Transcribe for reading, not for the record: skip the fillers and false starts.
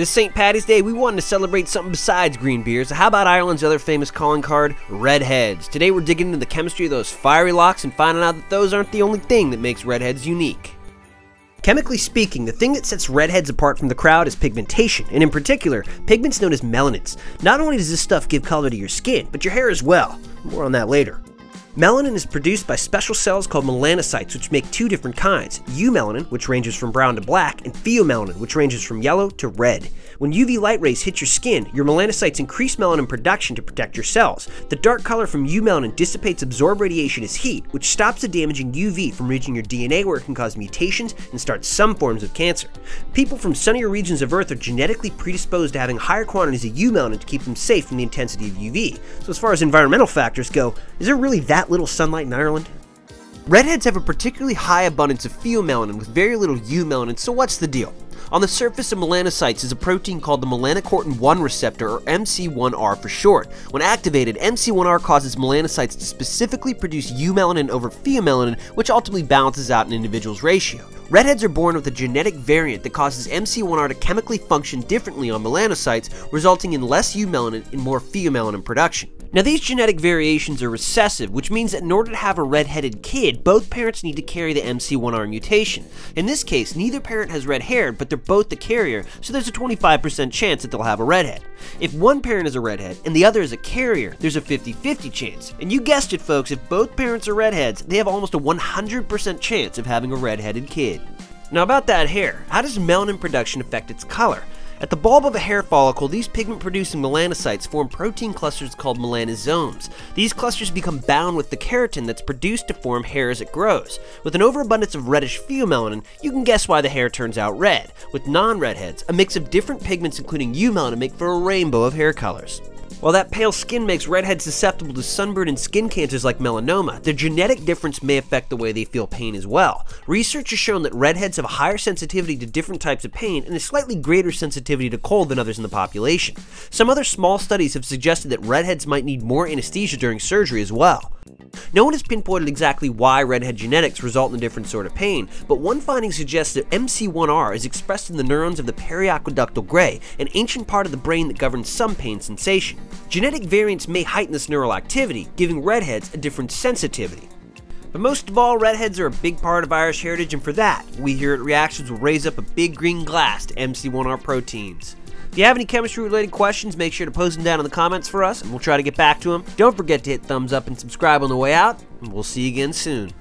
This St. Paddy's Day, we wanted to celebrate something besides green beers, so how about Ireland's other famous calling card, redheads? Today we're digging into the chemistry of those fiery locks and finding out that those aren't the only thing that makes redheads unique. Chemically speaking, the thing that sets redheads apart from the crowd is pigmentation, and in particular, pigments known as melanins. Not only does this stuff give color to your skin, but your hair as well. More on that later. Melanin is produced by special cells called melanocytes, which make two different kinds, eumelanin, which ranges from brown to black, and pheomelanin, which ranges from yellow to red. When UV light rays hit your skin, your melanocytes increase melanin production to protect your cells. The dark color from eumelanin dissipates absorbed radiation as heat, which stops the damaging UV from reaching your DNA, where it can cause mutations and start some forms of cancer. People from sunnier regions of Earth are genetically predisposed to having higher quantities of eumelanin to keep them safe from the intensity of UV. So as far as environmental factors go, is there really that little sunlight in Ireland? Redheads have a particularly high abundance of pheomelanin with very little eumelanin, so what's the deal? On the surface of melanocytes is a protein called the melanocortin 1 receptor, or MC1R for short. When activated, MC1R causes melanocytes to specifically produce eumelanin over pheomelanin, which ultimately balances out an individual's ratio. Redheads are born with a genetic variant that causes MC1R to chemically function differently on melanocytes, resulting in less eumelanin and more pheomelanin production. Now, these genetic variations are recessive, which means that in order to have a redheaded kid, both parents need to carry the MC1R mutation. In this case, neither parent has red hair, but they're both the carrier, so there's a 25% chance that they'll have a redhead. If one parent is a redhead and the other is a carrier, there's a 50-50 chance. And you guessed it, folks, if both parents are redheads, they have almost a 100% chance of having a redheaded kid. Now, about that hair, how does melanin production affect its color? At the bulb of a hair follicle, these pigment-producing melanocytes form protein clusters called melanosomes. These clusters become bound with the keratin that's produced to form hair as it grows. With an overabundance of reddish pheomelanin, you can guess why the hair turns out red. With non-redheads, a mix of different pigments including eumelanin make for a rainbow of hair colors. While that pale skin makes redheads susceptible to sunburn and skin cancers like melanoma, the genetic difference may affect the way they feel pain as well. Research has shown that redheads have a higher sensitivity to different types of pain and a slightly greater sensitivity to cold than others in the population. Some other small studies have suggested that redheads might need more anesthesia during surgery as well. No one has pinpointed exactly why redhead genetics result in a different sort of pain, but one finding suggests that MC1R is expressed in the neurons of the periaqueductal gray, an ancient part of the brain that governs some pain sensation. Genetic variants may heighten this neural activity, giving redheads a different sensitivity. But most of all, redheads are a big part of Irish heritage, and for that, we here at Reactions will raise up a big green glass to MC1R proteins. If you have any chemistry-related questions, make sure to post them down in the comments for us, and we'll try to get back to them. Don't forget to hit thumbs up and subscribe on the way out, and we'll see you again soon.